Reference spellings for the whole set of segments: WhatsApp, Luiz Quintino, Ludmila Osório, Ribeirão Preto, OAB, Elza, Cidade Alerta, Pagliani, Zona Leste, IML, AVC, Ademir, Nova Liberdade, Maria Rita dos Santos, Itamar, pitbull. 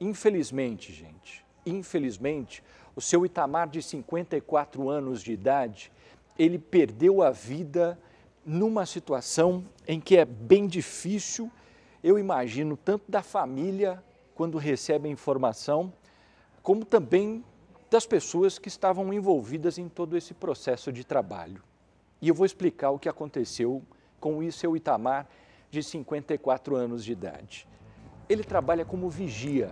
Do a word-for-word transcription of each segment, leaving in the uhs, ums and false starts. Infelizmente, gente, infelizmente, o seu Itamar de cinquenta e quatro anos de idade, ele perdeu a vida numa situação em que é bem difícil, eu imagino, tanto da família, quando recebe a informação, como também das pessoas que estavam envolvidas em todo esse processo de trabalho. E eu vou explicar o que aconteceu com o seu Itamar de cinquenta e quatro anos de idade. Ele trabalha como vigia,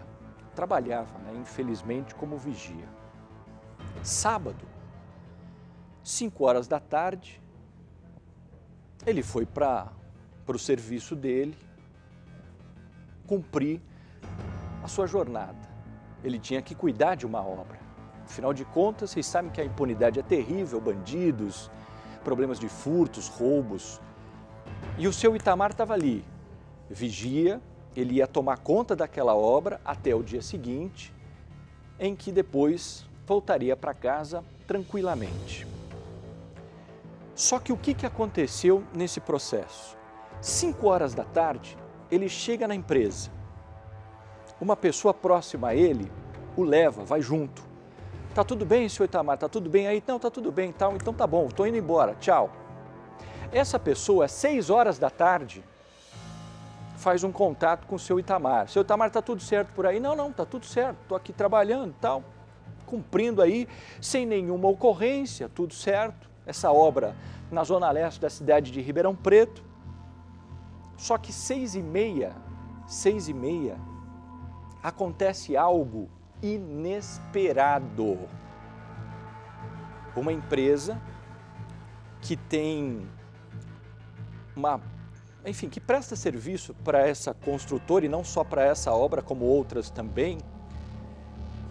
trabalhava, né, infelizmente, como vigia. Sábado, cinco horas da tarde, ele foi para o serviço dele cumprir a sua jornada. Ele tinha que cuidar de uma obra. Afinal de contas, vocês sabem que a impunidade é terrível, bandidos, problemas de furtos, roubos. E o seu Itamar estava ali, vigia, ele ia tomar conta daquela obra até o dia seguinte, em que depois voltaria para casa tranquilamente. Só que o que, que aconteceu nesse processo? cinco horas da tarde, ele chega na empresa. Uma pessoa próxima a ele o leva, vai junto. Tá tudo bem, senhor Itamar? Tá tudo bem aí? Não, tá tudo bem, tal. Então tá bom, tô indo embora, tchau. Essa pessoa, às seis horas da tarde, faz um contato com o seu Itamar. Seu Itamar, tá tudo certo por aí? Não, não, tá tudo certo, tô aqui trabalhando, tal, cumprindo aí, sem nenhuma ocorrência, tudo certo. Essa obra na Zona Leste da cidade de Ribeirão Preto. Só que seis e meia, seis e meia, acontece algo inesperado. Uma empresa que tem uma, enfim, que presta serviço para essa construtora e não só para essa obra, como outras também,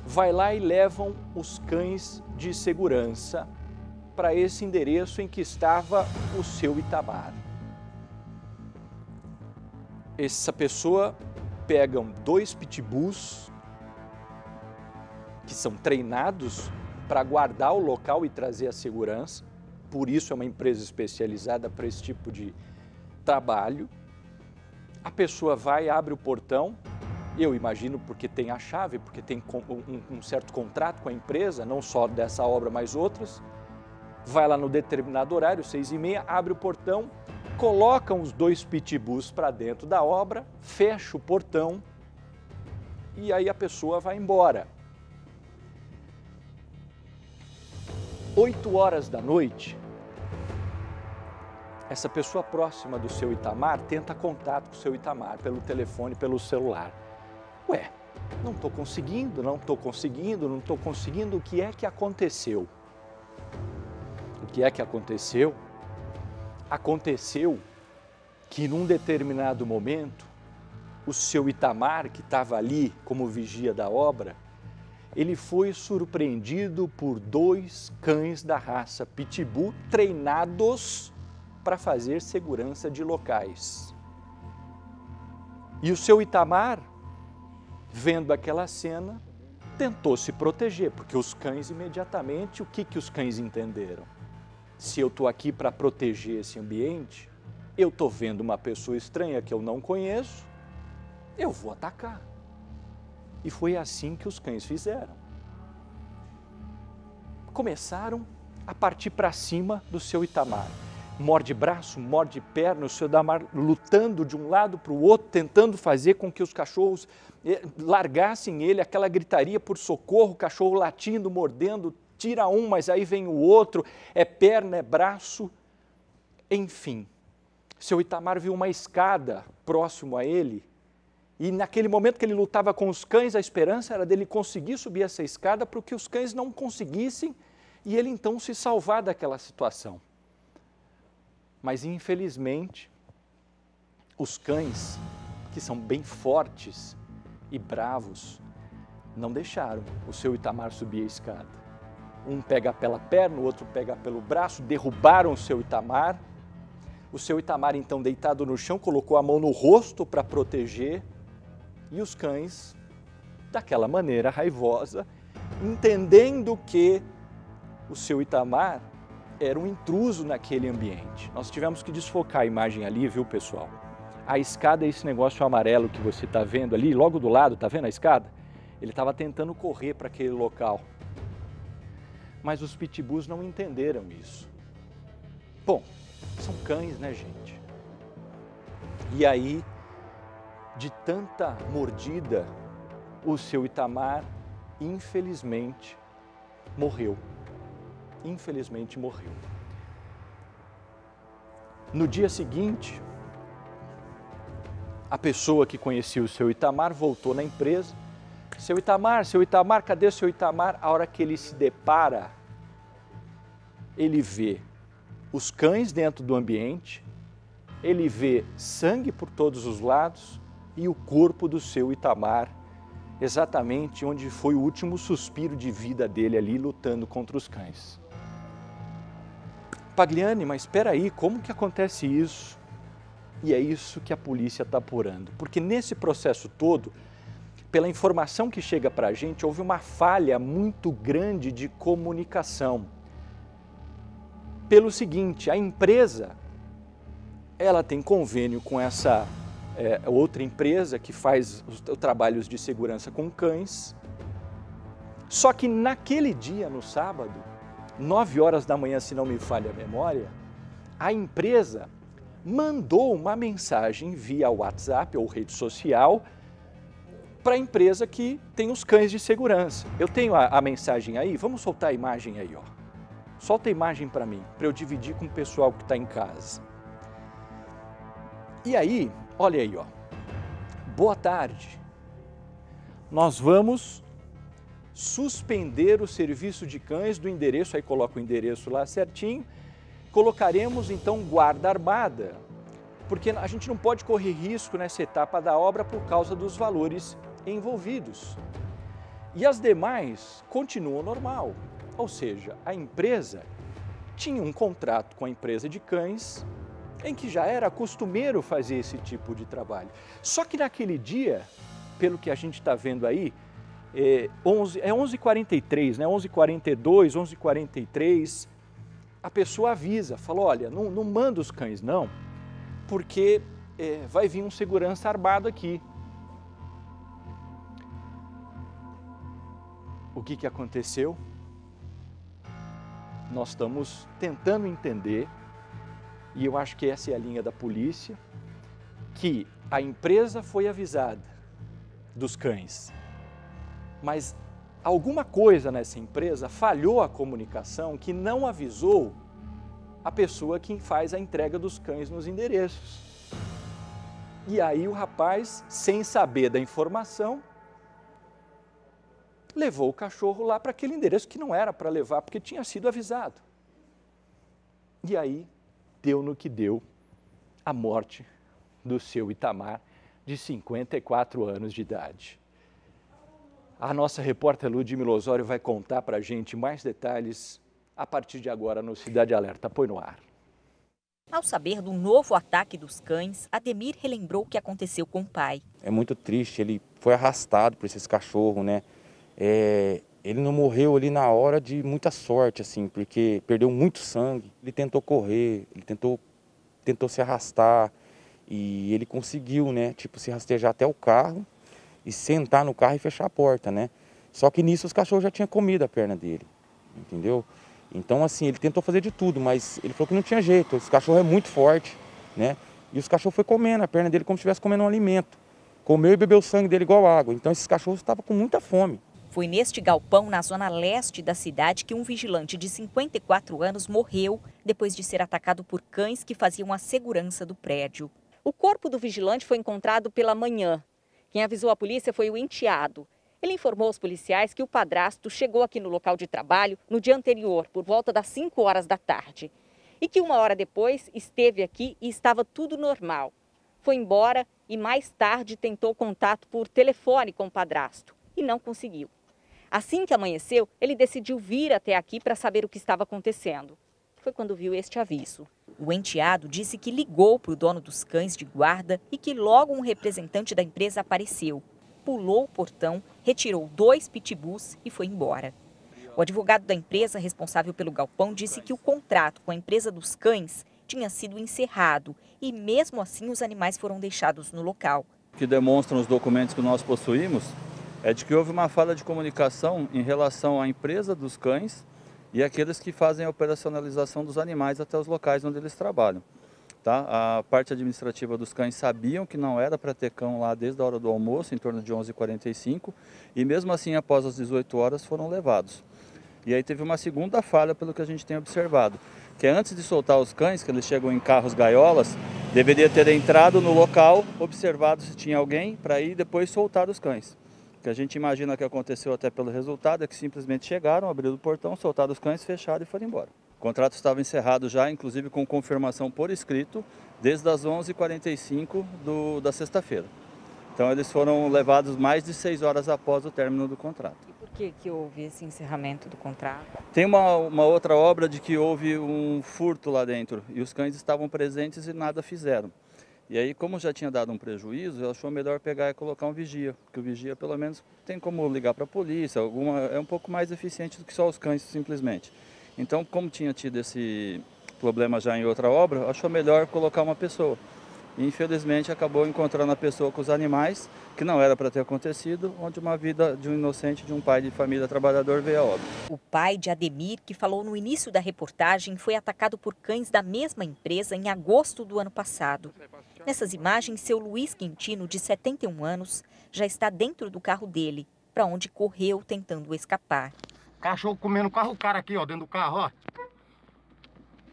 vai lá e levam os cães de segurança para esse endereço em que estava o seu Itamar. Essa pessoa pegam dois pitbulls que são treinados para guardar o local e trazer a segurança, por isso é uma empresa especializada para esse tipo de trabalho. A pessoa vai, abre o portão, eu imagino porque tem a chave, porque tem um certo contrato com a empresa, não só dessa obra, mas outras, vai lá no determinado horário, seis e meia, abre o portão, colocam os dois pitbulls para dentro da obra, fecha o portão e aí a pessoa vai embora. oito horas da noite, essa pessoa próxima do seu Itamar tenta contato com o seu Itamar pelo telefone, pelo celular. Ué, não estou conseguindo, não estou conseguindo, não estou conseguindo, o que é que aconteceu? O que é que aconteceu? Aconteceu que num determinado momento, o seu Itamar, que estava ali como vigia da obra, ele foi surpreendido por dois cães da raça pitbull treinados para fazer segurança de locais. E o seu Itamar, vendo aquela cena, tentou se proteger, porque os cães imediatamente, o que, que os cães entenderam? Se eu estou aqui para proteger esse ambiente, eu estou vendo uma pessoa estranha que eu não conheço, eu vou atacar. E foi assim que os cães fizeram. Começaram a partir para cima do seu Itamar. Morde braço, morde perna, o seu Itamar lutando de um lado para o outro, tentando fazer com que os cachorros largassem ele, aquela gritaria por socorro, o cachorro latindo, mordendo, tira um, mas aí vem o outro, é perna, é braço, enfim. Seu Itamar viu uma escada próximo a ele, e naquele momento que ele lutava com os cães, a esperança era dele conseguir subir essa escada para que os cães não conseguissem e ele então se salvar daquela situação. Mas infelizmente, os cães, que são bem fortes e bravos, não deixaram o seu Itamar subir a escada. Um pega pela perna, o outro pega pelo braço, derrubaram o seu Itamar. O seu Itamar então deitado no chão, colocou a mão no rosto para proteger. E os cães, daquela maneira raivosa, entendendo que o seu Itamar era um intruso naquele ambiente. Nós tivemos que desfocar a imagem ali, viu, pessoal? A escada é esse negócio amarelo que você está vendo ali, logo do lado, está vendo a escada? Ele estava tentando correr para aquele local. Mas os pitbulls não entenderam isso. Bom, são cães, né, gente? E aí, de tanta mordida, o seu Itamar, infelizmente, morreu. Infelizmente, morreu. No dia seguinte, a pessoa que conhecia o seu Itamar voltou na empresa. Seu Itamar, seu Itamar, cadê seu Itamar? A hora que ele se depara, ele vê os cães dentro do ambiente, ele vê sangue por todos os lados e o corpo do seu Itamar, exatamente onde foi o último suspiro de vida dele ali, lutando contra os cães. Pagliani, mas espera aí, como que acontece isso? E é isso que a polícia está apurando, porque nesse processo todo, pela informação que chega para a gente, houve uma falha muito grande de comunicação. Pelo seguinte, a empresa, ela tem convênio com essa é, outra empresa que faz os, os trabalhos de segurança com cães. Só que naquele dia, no sábado, nove horas da manhã, se não me falha a memória, a empresa mandou uma mensagem via WhatsApp ou rede social para a empresa que tem os cães de segurança. Eu tenho a, a mensagem aí, vamos soltar a imagem aí, ó. Solta a imagem para mim, para eu dividir com o pessoal que está em casa. E aí, olha aí, ó. Boa tarde. Nós vamos suspender o serviço de cães do endereço, aí coloca o endereço lá certinho. Colocaremos então guarda armada, porque a gente não pode correr risco nessa etapa da obra por causa dos valores envolvidos. E as demais continuam normal, ou seja, a empresa tinha um contrato com a empresa de cães em que já era costumeiro fazer esse tipo de trabalho. Só que naquele dia, pelo que a gente está vendo aí, é onze e quarenta e três, né? onze e quarenta e dois, onze e quarenta e três, a pessoa avisa, fala, olha, não, não manda os cães não, porque é, vai vir um segurança armado aqui. O que que aconteceu? Nós estamos tentando entender, e eu acho que essa é a linha da polícia, que a empresa foi avisada dos cães, mas alguma coisa nessa empresa falhou a comunicação que não avisou a pessoa que faz a entrega dos cães nos endereços. E aí o rapaz, sem saber da informação, levou o cachorro lá para aquele endereço que não era para levar, porque tinha sido avisado. E aí deu no que deu, a morte do seu Itamar, de cinquenta e quatro anos de idade. A nossa repórter Ludmila Osório vai contar para a gente mais detalhes a partir de agora no Cidade Alerta. Põe no ar. Ao saber do novo ataque dos cães, Ademir relembrou o que aconteceu com o pai. É muito triste, ele foi arrastado por esses cachorros, né? É, ele não morreu ali na hora de muita sorte, assim, porque perdeu muito sangue. Ele tentou correr, ele tentou, tentou se arrastar e ele conseguiu, né? Tipo, se rastejar até o carro e sentar no carro e fechar a porta, né? Só que nisso os cachorros já tinham comido a perna dele, entendeu? Então, assim, ele tentou fazer de tudo, mas ele falou que não tinha jeito. Os cachorros é muito forte, né? E os cachorros foi comendo a perna dele como se estivesse comendo um alimento. Comeu e bebeu o sangue dele igual água. Então, esses cachorros estavam com muita fome. Foi neste galpão, na zona leste da cidade, que um vigilante de cinquenta e quatro anos morreu depois de ser atacado por cães que faziam a segurança do prédio. O corpo do vigilante foi encontrado pela manhã. Quem avisou a polícia foi o enteado. Ele informou aos policiais que o padrasto chegou aqui no local de trabalho no dia anterior, por volta das cinco horas da tarde. E que uma hora depois esteve aqui e estava tudo normal. Foi embora e mais tarde tentou contato por telefone com o padrasto e não conseguiu. Assim que amanheceu, ele decidiu vir até aqui para saber o que estava acontecendo. Foi quando viu este aviso. O enteado disse que ligou para o dono dos cães de guarda e que logo um representante da empresa apareceu. Pulou o portão, retirou dois pitbulls e foi embora. O advogado da empresa responsável pelo galpão disse que o contrato com a empresa dos cães tinha sido encerrado e mesmo assim os animais foram deixados no local. O que demonstram os documentos que nós possuímos é de que houve uma falha de comunicação em relação à empresa dos cães e aqueles que fazem a operacionalização dos animais até os locais onde eles trabalham. Tá? A parte administrativa dos cães sabiam que não era para ter cão lá desde a hora do almoço, em torno de onze e quarenta e cinco, e mesmo assim, após as dezoito horas, foram levados. E aí teve uma segunda falha, pelo que a gente tem observado, que é antes de soltar os cães, que eles chegam em carros gaiolas, deveria ter entrado no local, observado se tinha alguém, para ir depois soltar os cães. O que a gente imagina que aconteceu até pelo resultado é que simplesmente chegaram, abriram o portão, soltaram os cães, fecharam e foram embora. O contrato estava encerrado já, inclusive com confirmação por escrito, desde as onze e quarenta e cinco do, da sexta-feira. Então eles foram levados mais de seis horas após o término do contrato. E por que, que houve esse encerramento do contrato? Tem uma, uma outra obra de que houve um furto lá dentro e os cães estavam presentes e nada fizeram. E aí, como já tinha dado um prejuízo, achou melhor pegar e colocar um vigia, porque o vigia pelo menos tem como ligar para a polícia, alguma, é um pouco mais eficiente do que só os cães simplesmente. Então, como tinha tido esse problema já em outra obra, achou melhor colocar uma pessoa. E, infelizmente, acabou encontrando a pessoa com os animais, que não era para ter acontecido, onde uma vida de um inocente, de um pai de família trabalhador, veio a óbito. O pai de Ademir, que falou no início da reportagem, foi atacado por cães da mesma empresa em agosto do ano passado. Nessas imagens, seu Luiz Quintino, de setenta e um anos, já está dentro do carro dele, para onde correu tentando escapar. Cachorro comendo o carro, o cara aqui, ó, dentro do carro, ó.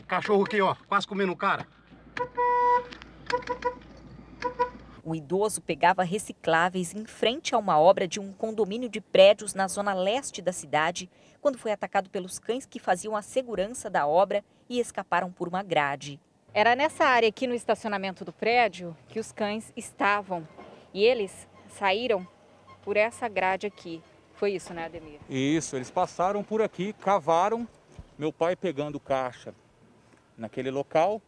Cachorro aqui, ó, quase comendo o cara. O idoso pegava recicláveis em frente a uma obra de um condomínio de prédios na zona leste da cidade, quando foi atacado pelos cães que faziam a segurança da obra e escaparam por uma grade. Era nessa área aqui no estacionamento do prédio que os cães estavam e eles saíram por essa grade aqui. Foi isso, né, Ademir? Isso, eles passaram por aqui, cavaram, meu pai pegando caixa naquele local,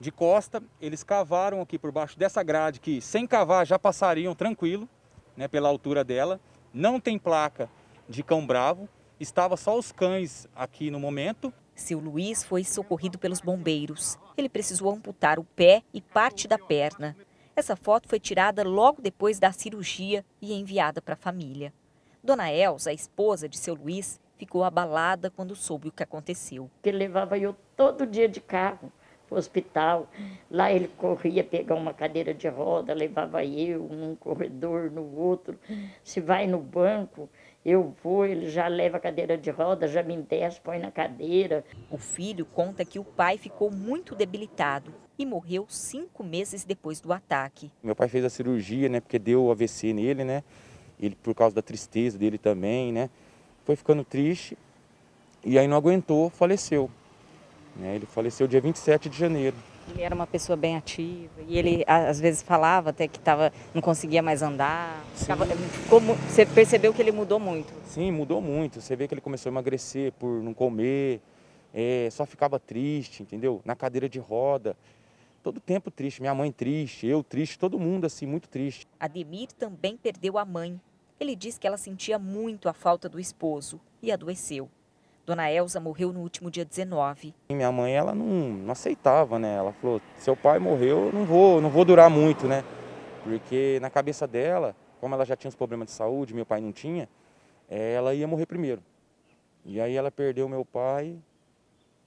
de costa, eles cavaram aqui por baixo dessa grade, que sem cavar já passariam tranquilo, né, pela altura dela, não tem placa de cão bravo, estava só os cães aqui no momento. Seu Luiz foi socorrido pelos bombeiros, ele precisou amputar o pé e parte da perna. Essa foto foi tirada logo depois da cirurgia e enviada para a família. Dona Elza, a esposa de seu Luiz, ficou abalada quando soube o que aconteceu. Ele levava eu todo dia de carro para o hospital. Lá ele corria pegar uma cadeira de roda, levava eu num corredor, no outro. Se vai no banco, eu vou, ele já leva a cadeira de roda, já me desce, põe na cadeira. O filho conta que o pai ficou muito debilitado e morreu cinco meses depois do ataque. Meu pai fez a cirurgia, né, porque deu A V C nele, né? Ele, por causa da tristeza dele também, né, foi ficando triste e aí não aguentou, faleceu. Né, ele faleceu dia vinte e sete de janeiro. Ele era uma pessoa bem ativa e ele às vezes falava até que tava, não conseguia mais andar. Ficava, ficou, você percebeu que ele mudou muito? Sim, mudou muito. Você vê que ele começou a emagrecer por não comer, é, só ficava triste, entendeu? Na cadeira de roda. Todo tempo triste, minha mãe triste, eu triste, todo mundo assim, muito triste. Ademir também perdeu a mãe. Ele diz que ela sentia muito a falta do esposo e adoeceu. Dona Elza morreu no último dia dezenove. Minha mãe, ela não, não aceitava, né? Ela falou, seu pai morreu, eu não vou, não vou durar muito, né? Porque na cabeça dela, como ela já tinha uns problemas de saúde, meu pai não tinha, ela ia morrer primeiro. E aí ela perdeu meu pai.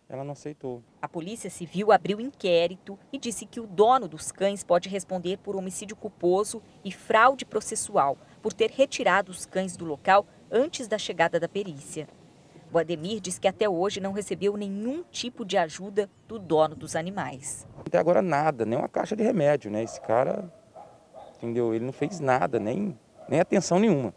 Ela não aceitou. A Polícia Civil abriu inquérito e disse que o dono dos cães pode responder por homicídio culposo e fraude processual, por ter retirado os cães do local antes da chegada da perícia. O Ademir diz que até hoje não recebeu nenhum tipo de ajuda do dono dos animais. Até agora nada, nem uma caixa de remédio, né? Esse cara, entendeu? Ele não fez nada, nem, nem atenção nenhuma.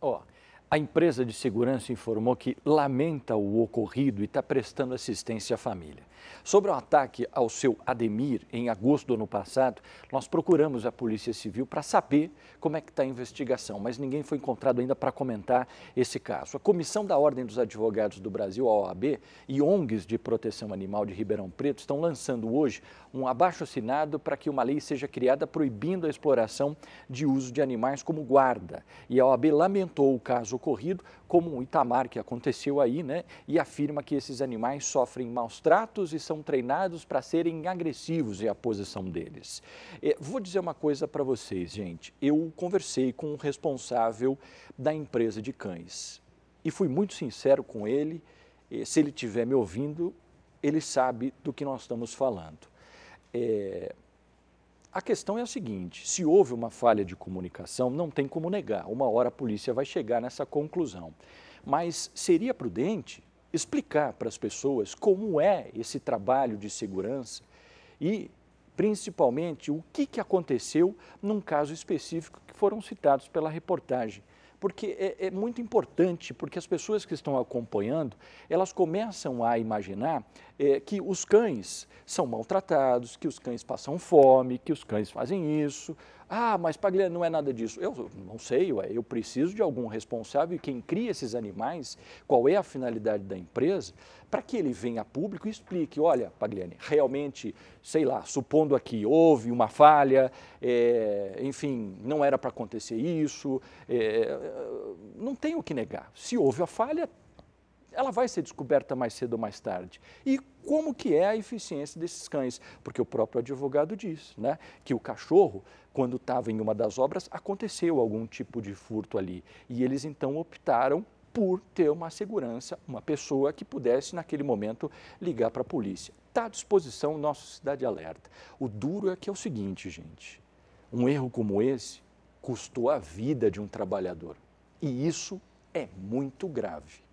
Ó. Oh. A empresa de segurança informou que lamenta o ocorrido e está prestando assistência à família. Sobre o ataque ao seu Ademir, em agosto do ano passado, nós procuramos a Polícia Civil para saber como é que está a investigação, mas ninguém foi encontrado ainda para comentar esse caso. A Comissão da Ordem dos Advogados do Brasil, a O A B, e O N Gs de Proteção Animal de Ribeirão Preto estão lançando hoje um abaixo-assinado para que uma lei seja criada proibindo a exploração de uso de animais como guarda. E a O A B lamentou o caso ocorrido, como o Itamar, que aconteceu aí, né? E afirma que esses animais sofrem maus tratos e são treinados para serem agressivos, é a posição deles. É, vou dizer uma coisa para vocês, gente. Eu conversei com o responsável da empresa de cães e fui muito sincero com ele. Se ele estiver me ouvindo, ele sabe do que nós estamos falando. É... A questão é a seguinte, se houve uma falha de comunicação, não tem como negar, uma hora a polícia vai chegar nessa conclusão. Mas seria prudente explicar para as pessoas como é esse trabalho de segurança e, principalmente, o que, que aconteceu num caso específico que foram citados pela reportagem. Porque é, é muito importante, porque as pessoas que estão acompanhando, elas começam a imaginar é, que os cães são maltratados, que os cães passam fome, que os cães fazem isso. Ah, mas Pagliani, não é nada disso. Eu não sei, ué, eu preciso de algum responsável, quem cria esses animais, qual é a finalidade da empresa, para que ele venha a público e explique, olha, Pagliani, realmente, sei lá, supondo aqui, houve uma falha, é, enfim, não era para acontecer isso, é, não tem o que negar. Se houve a falha, ela vai ser descoberta mais cedo ou mais tarde. E como que é a eficiência desses cães? Porque o próprio advogado diz, né, que o cachorro, quando estava em uma das obras, aconteceu algum tipo de furto ali. E eles então optaram por ter uma segurança, uma pessoa que pudesse naquele momento ligar para a polícia. Está à disposição o nosso Cidade Alerta. O duro é que é o seguinte, gente, um erro como esse custou a vida de um trabalhador. E isso é muito grave.